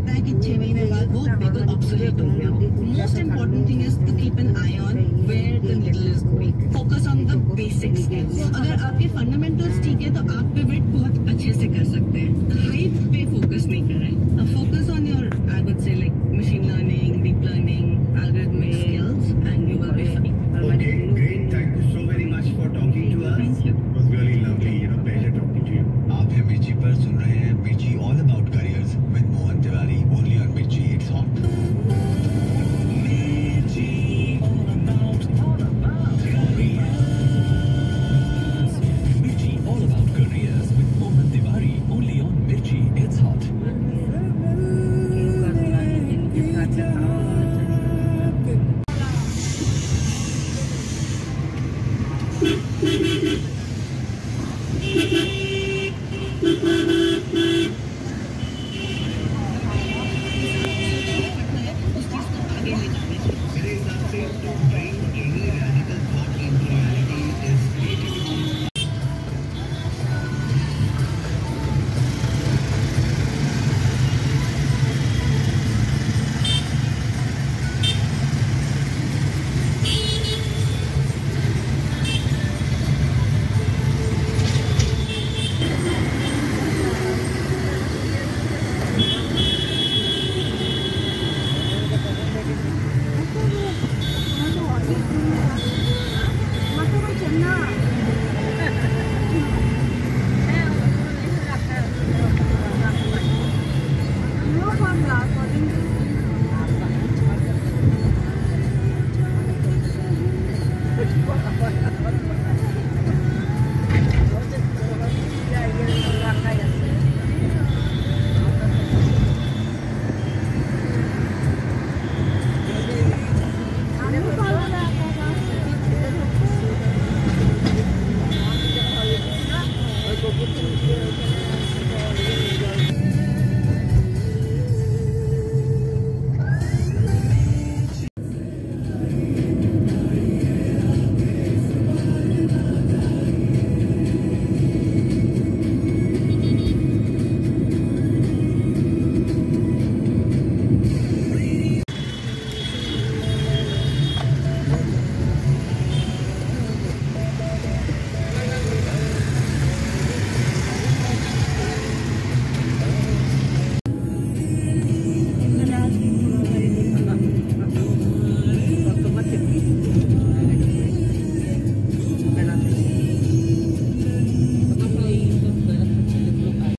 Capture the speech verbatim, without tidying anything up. लगता है कि छह महीने बाद वो बिल्कुल ऑब्सोलेट हो गया हो। Most important thing is to keep an eye on where the needle is going, focus on the basic skills. अगर आपके फंडामेंटल्स ठीक है तो आप पिवट बहुत अच्छे से कर सकते हैं। हाइप पे फोकस नहीं कर रहे, focus on your I would say like machine learning, deep learning, algorithmic skills and you will be fine. Okay, great, thank you so very much for talking to us. Thank you. It was really lovely, you know, pleasure talking to you. आप हैं मिर्ची पर सुन रहे हैं मिर्ची all about careers with Mohan Tiwari only on मिर्ची it's hot. मिर्ची all about all about careers. मिर्ची all about careers with Mohan Tiwari only on मिर्ची it's hot. Thank you.